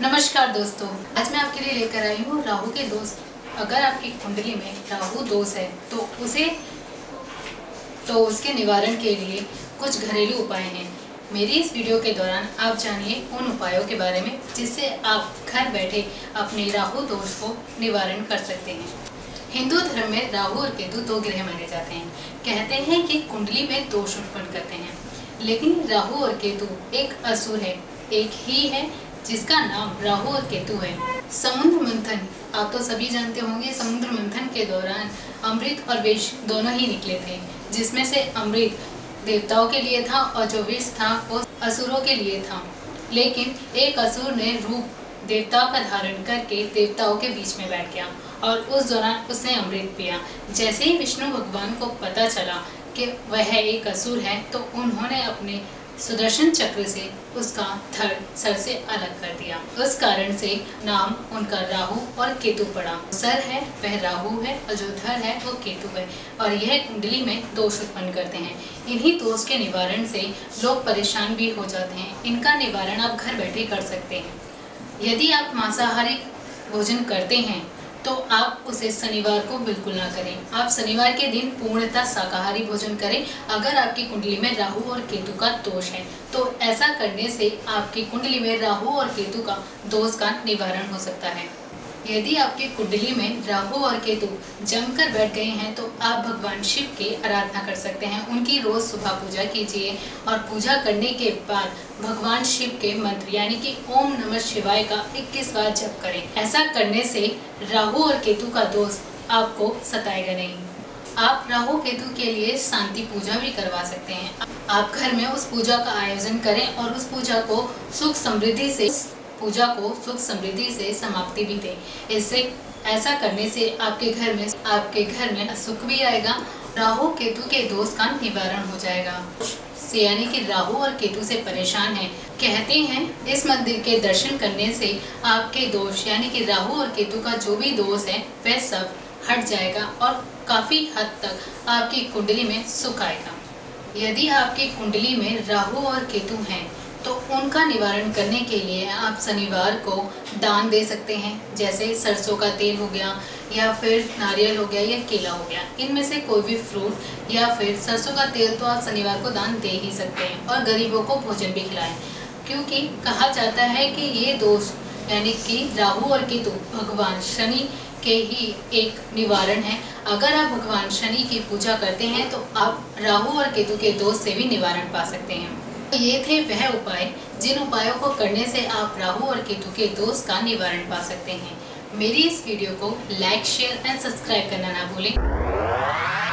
नमस्कार दोस्तों, आज मैं आपके लिए लेकर आई हूँ राहु के दोष। अगर आपकी कुंडली में राहु दोष है तो उसके निवारण के लिए कुछ घरेलू उपाय हैं। मेरी इस वीडियो के दौरान आप जानिए उन उपायों के बारे में जिससे आप घर बैठे अपने राहु दोष को निवारण कर सकते हैं। हिंदू धर्म में राहु और केतु दो ग्रह माने जाते हैं। कहते हैं कि कुंडली में दोष उत्पन्न करते हैं, लेकिन राहु और केतु एक असुर है, एक ही है जिसका नाम राहु और केतु है। समुद्र मंथन आप तो सभी जानते होंगे। समुद्र मंथन के दौरान अमृत और विष दोनों ही निकले थे, जिसमें से अमृत देवताओं के लिए था और जो विष था वो असुरों के लिए था। लेकिन एक असुर ने रूप देवता का धारण करके देवताओं के बीच में बैठ गया और उस दौरान उसने अमृत पिया। जैसे ही विष्णु भगवान को पता चला कि वह एक असुर है तो उन्होंने अपने सुदर्शन चक्र से उसका धड़ सर से अलग कर दिया। उस कारण से नाम उनका राहु और केतु पड़ा। सर है वह राहु है और जो धड़ है वो केतु है, और यह कुंडली में दोष उत्पन्न करते हैं। इन्हीं दोष के निवारण से लोग परेशान भी हो जाते हैं। इनका निवारण आप घर बैठे कर सकते हैं। यदि आप मांसाहारी भोजन करते हैं तो आप उसे शनिवार को बिल्कुल ना करें। आप शनिवार के दिन पूर्णतः शाकाहारी भोजन करें। अगर आपकी कुंडली में राहु और केतु का दोष है तो ऐसा करने से आपकी कुंडली में राहु और केतु का दोष का निवारण हो सकता है। यदि आपकी कुंडली में राहु और केतु जमकर बैठ गए हैं तो आप भगवान शिव की आराधना कर सकते हैं। उनकी रोज सुबह पूजा कीजिए और पूजा करने के बाद भगवान शिव के मंत्र यानी कि ओम नमः शिवाय का 21 बार जप करें। ऐसा करने से राहु और केतु का दोष आपको सताएगा नहीं। आप राहु केतु के लिए शांति पूजा भी करवा सकते हैं। आप घर में उस पूजा का आयोजन करें और उस पूजा को पूजा को सुख समृद्धि से समाप्ति भी दे। इससे ऐसा करने से आपके घर में सुख भी आएगा, राहु केतु के दोष का निवारण हो जाएगा। यानी कि राहु और केतु से परेशान है। कहते हैं इस मंदिर के दर्शन करने से आपके दोष यानी कि राहु और केतु का जो भी दोष है वह सब हट जाएगा और काफी हद तक आपकी कुंडली में सुख आएगा। यदि आपकी कुंडली में राहु और केतु है तो उनका निवारण करने के लिए आप शनिवार को दान दे सकते हैं, जैसे सरसों का तेल हो गया या फिर नारियल हो गया या केला हो गया। इनमें से कोई भी फ्रूट या फिर सरसों का तेल तो आप शनिवार को दान दे ही सकते हैं, और गरीबों को भोजन भी खिलाएं, क्योंकि कहा जाता है कि ये दोष यानी कि राहु और केतु भगवान शनि के ही एक निवारण है। अगर आप भगवान शनि की पूजा करते हैं तो आप राहु और केतु के दोष से भी निवारण पा सकते हैं। तो ये थे वह उपाय जिन उपायों को करने से आप राहु और केतु के दोष का निवारण पा सकते हैं। मेरी इस वीडियो को लाइक, शेयर एंड सब्सक्राइब करना ना भूलें।